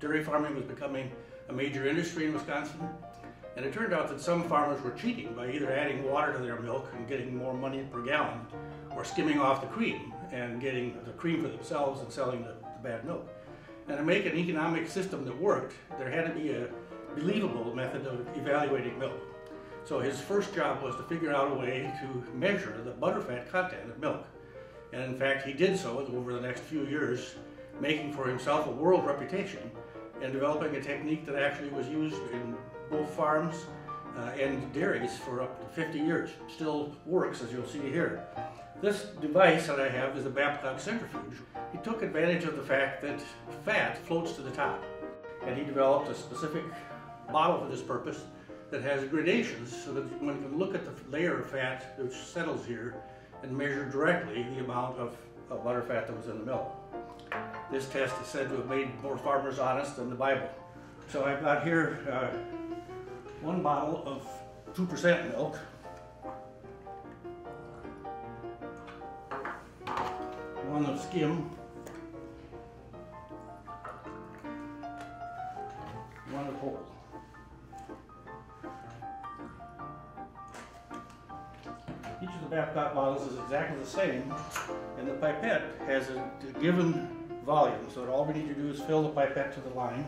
dairy farming was becoming a major industry in Wisconsin, and it turned out that some farmers were cheating by either adding water to their milk and getting more money per gallon, or skimming off the cream and getting the cream for themselves and selling the bad milk. And to make an economic system that worked, there had to be a believable method of evaluating milk. So his first job was to figure out a way to measure the butterfat content of milk. And in fact, he did so over the next few years, making for himself a world reputation and developing a technique that actually was used in both farms and dairies for up to 50 years. Still works, as you'll see here. This device that I have is a Babcock centrifuge. He took advantage of the fact that fat floats to the top, and he developed a specific bottle for this purpose that has gradations so that one can look at the layer of fat which settles here and measure directly the amount of butterfat that was in the milk. This test is said to have made more farmers honest than the Bible. So I've got here one bottle of 2% milk. One of skim. One of whole. Each of the Babcock bottles is exactly the same, and the pipette has a given volume, so all we need to do is fill the pipette to the line.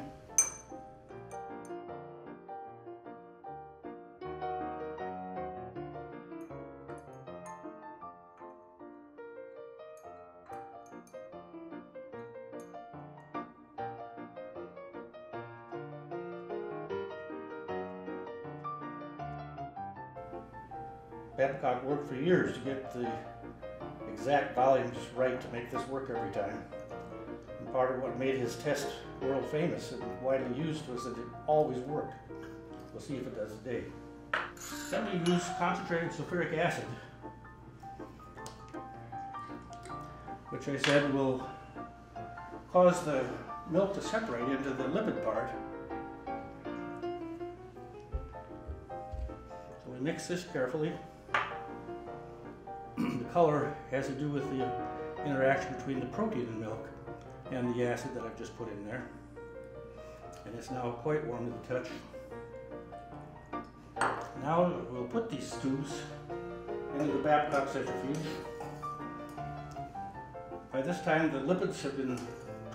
Babcock worked for years to get the exact volumes right to make this work every time. And part of what made his test world famous and widely used was that it always worked. We'll see if it does today. Then we use concentrated sulfuric acid, which I said will cause the milk to separate into the lipid part. So we mix this carefully. The color has to do with the interaction between the protein in milk and the acid that I've just put in there. And it's now quite warm to the touch. Now we'll put these tubes into the Babcock centrifuge. By this time the lipids have been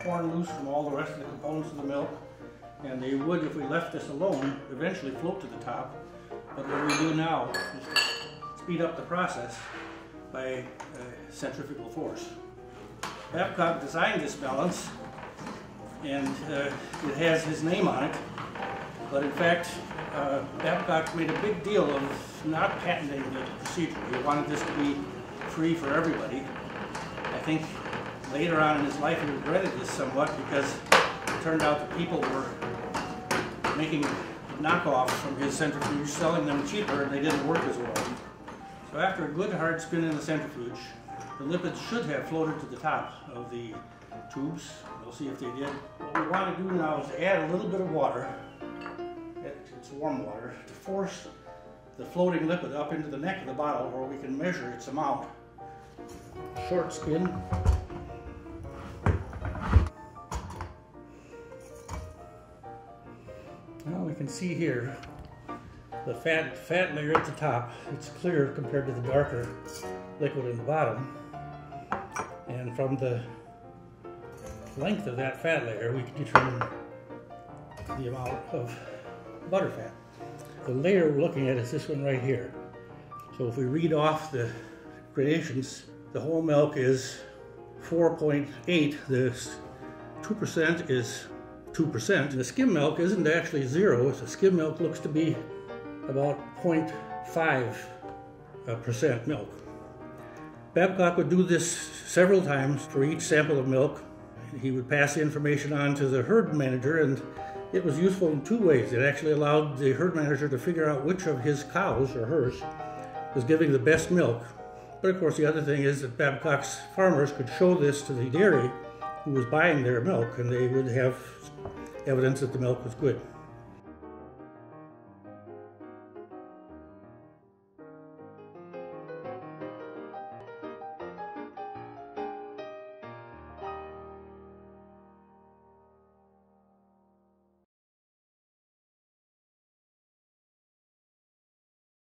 torn loose from all the rest of the components of the milk, and they would, if we left this alone, eventually float to the top. But what we do now is to speed up the process by centrifugal force. Babcock designed this balance, and it has his name on it, but in fact Babcock made a big deal of not patenting the procedure. He wanted this to be free for everybody. I think later on in his life he regretted this somewhat because it turned out that people were making knockoffs from his centrifuge, selling them cheaper, and they didn't work as well. So after a good hard spin in the centrifuge, the lipids should have floated to the top of the tubes. We'll see if they did. What we want to do now is to add a little bit of water, it's warm water, to force the floating lipid up into the neck of the bottle where we can measure its amount. Short spin. Now we can see here the fat layer at the top. It's clear compared to the darker liquid in the bottom. And from the length of that fat layer, we can determine the amount of butterfat. The layer we're looking at is this one right here. So if we read off the gradations, the whole milk is 4.8. This 2% is 2%. The skim milk isn't actually zero. So skim milk looks to be about 0.5% milk. Babcock would do this several times for each sample of milk. He would pass the information on to the herd manager, and it was useful in two ways. It actually allowed the herd manager to figure out which of his cows or hers was giving the best milk. But of course the other thing is that Babcock's farmers could show this to the dairy who was buying their milk, and they would have evidence that the milk was good.